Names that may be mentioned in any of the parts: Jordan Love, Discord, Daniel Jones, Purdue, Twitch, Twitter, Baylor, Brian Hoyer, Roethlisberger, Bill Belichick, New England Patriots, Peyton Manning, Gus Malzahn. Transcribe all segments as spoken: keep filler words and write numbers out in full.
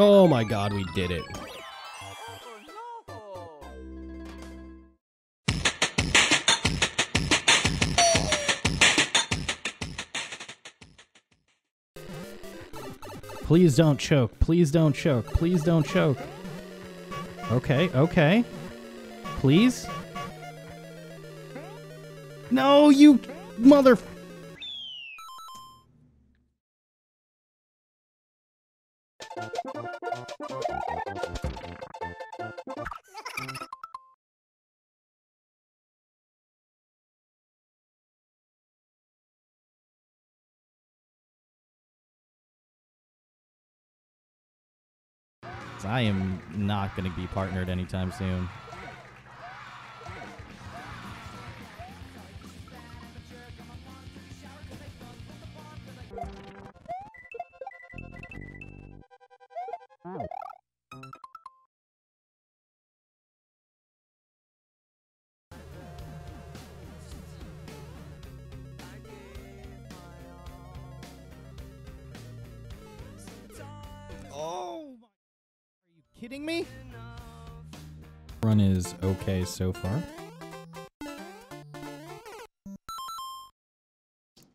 Oh my god, we did it. Please don't choke. Please don't choke. Please don't choke. Okay, okay. Please? No, you mother... I am not going to be partnered anytime soon. Kidding me? Run is okay so far.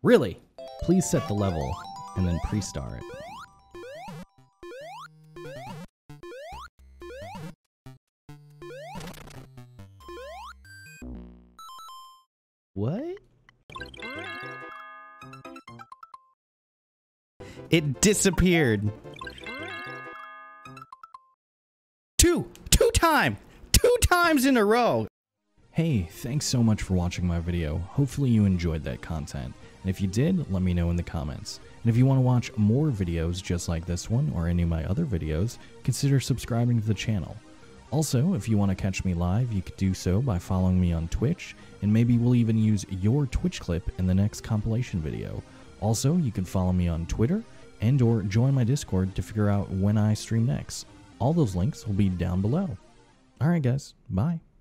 Really? Please set the level and then pre-star it. What? It disappeared. Two! Two time! Two times in a row! Hey, thanks so much for watching my video. Hopefully you enjoyed that content. And if you did, let me know in the comments. And if you want to watch more videos just like this one or any of my other videos, consider subscribing to the channel. Also, if you want to catch me live, you could do so by following me on Twitch, and maybe we'll even use your Twitch clip in the next compilation video. Also, you can follow me on Twitter and or join my Discord to figure out when I stream next. All those links will be down below. All right, guys. Bye.